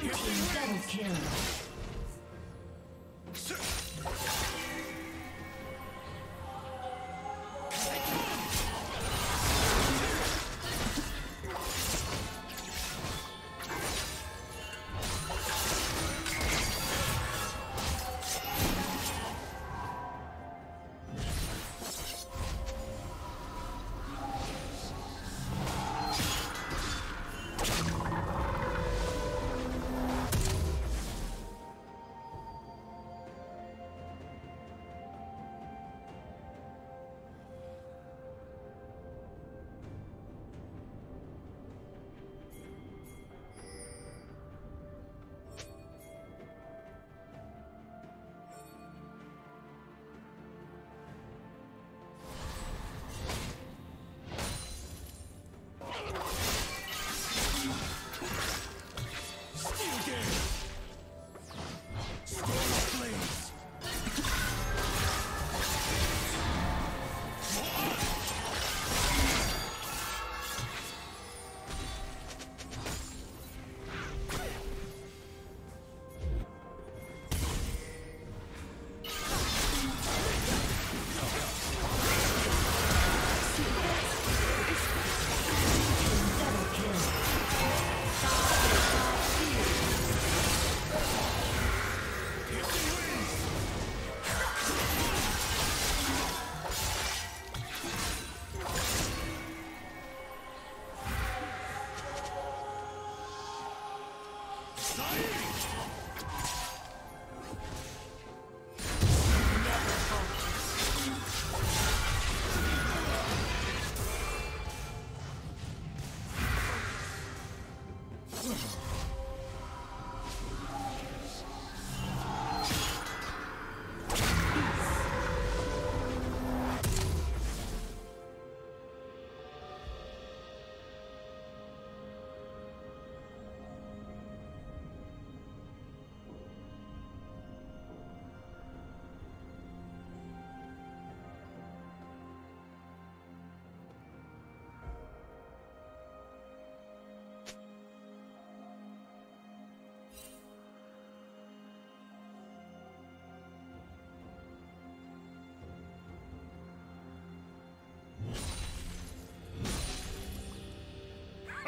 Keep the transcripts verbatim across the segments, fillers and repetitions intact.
Blue team double kill.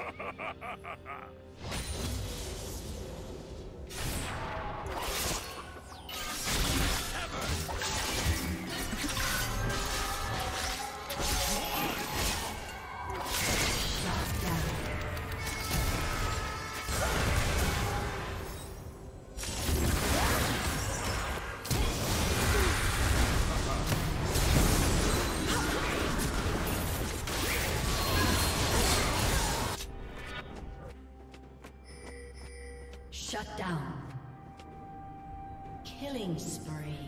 Ha ha ha ha! Shut down. Killing spree.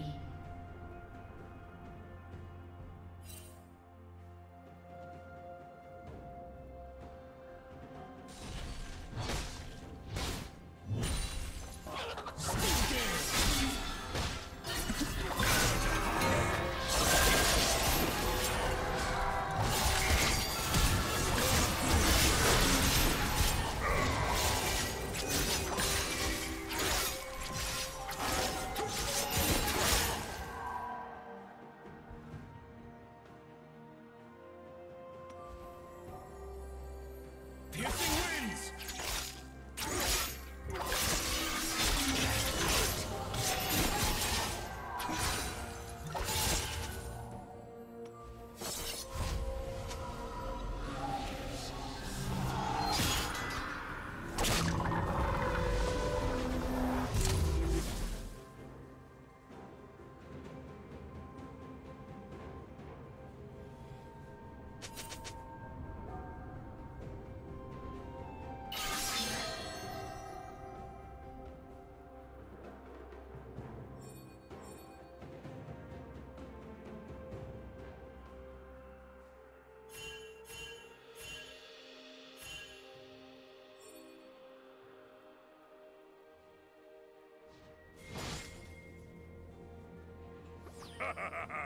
Ha ha ha ha!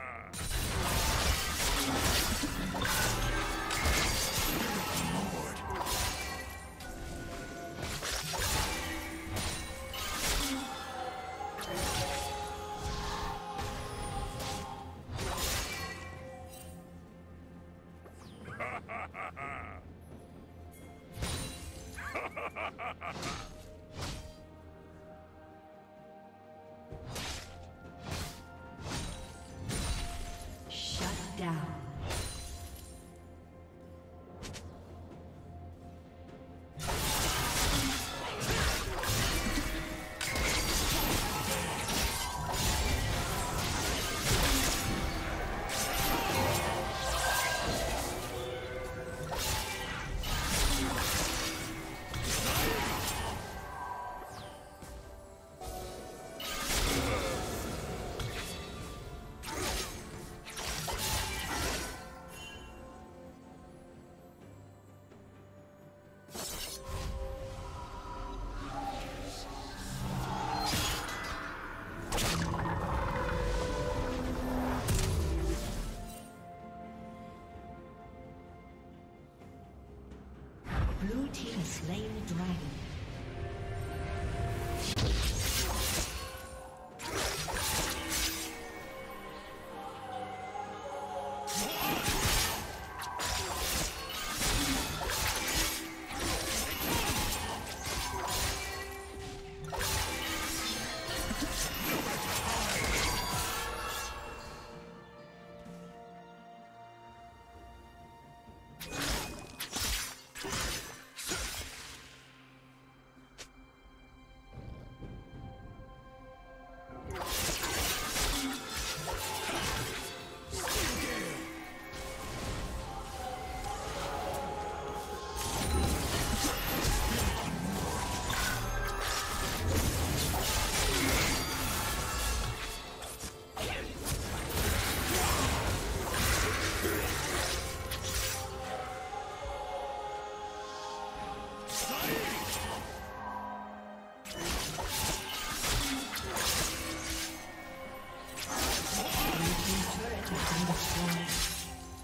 Lord. destroyed.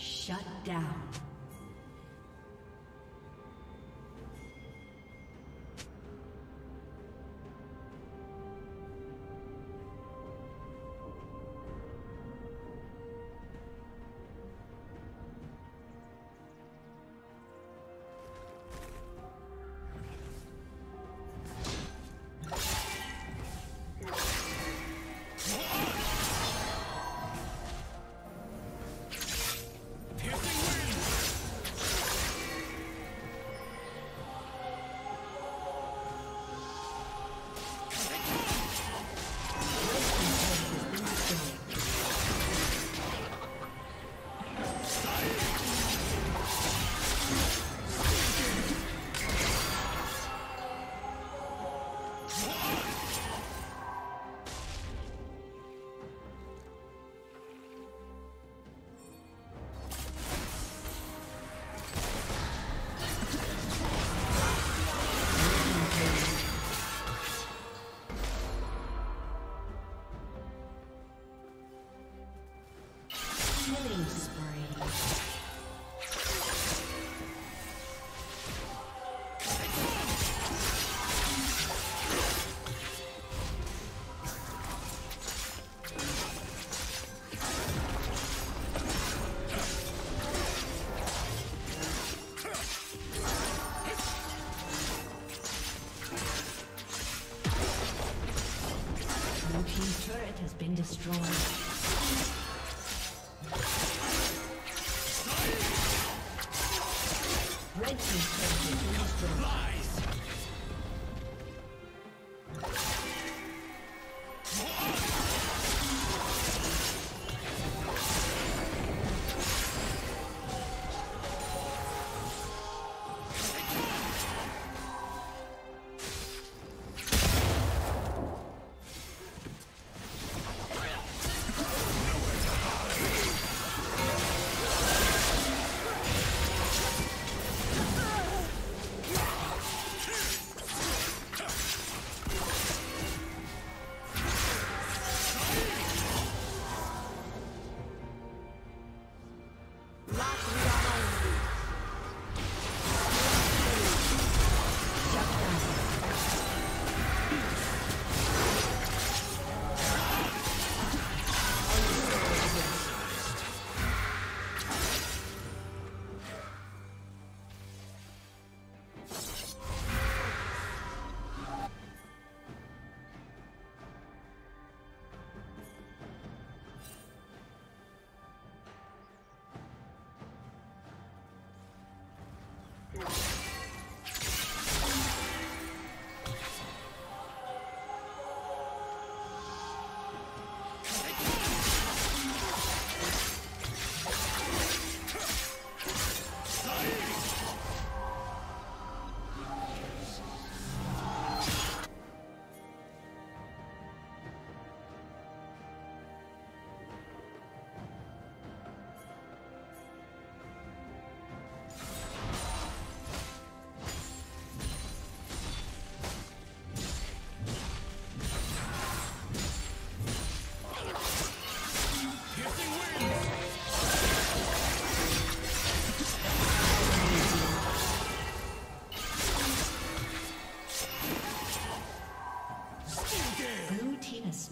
Shut down. Destroyed.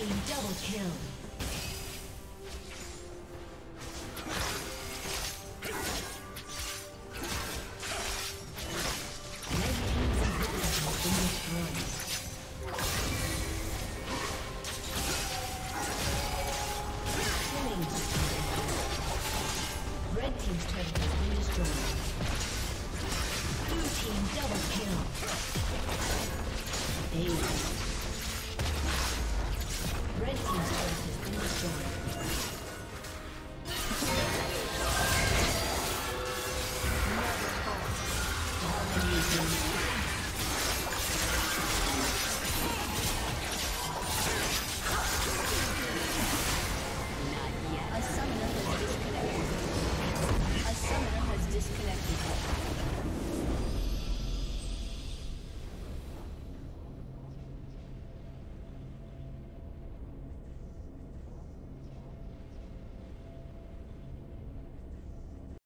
Team double kill. Thank you.